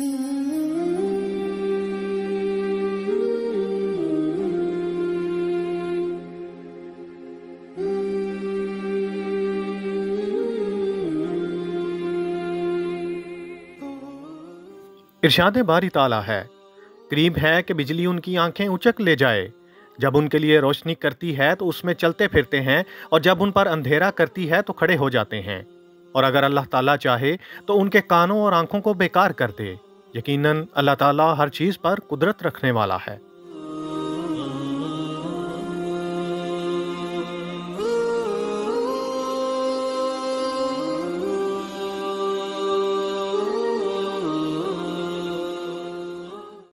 इरशाद बारी ताला है, करीब है कि बिजली उनकी आंखें उचक ले जाए। जब उनके लिए रोशनी करती है तो उसमें चलते फिरते हैं और जब उन पर अंधेरा करती है तो खड़े हो जाते हैं। और अगर अल्लाह ताला चाहे तो उनके कानों और आंखों को बेकार कर दे। यकीनन अल्लाह ताला हर चीज़ पर कुदरत रखने वाला है।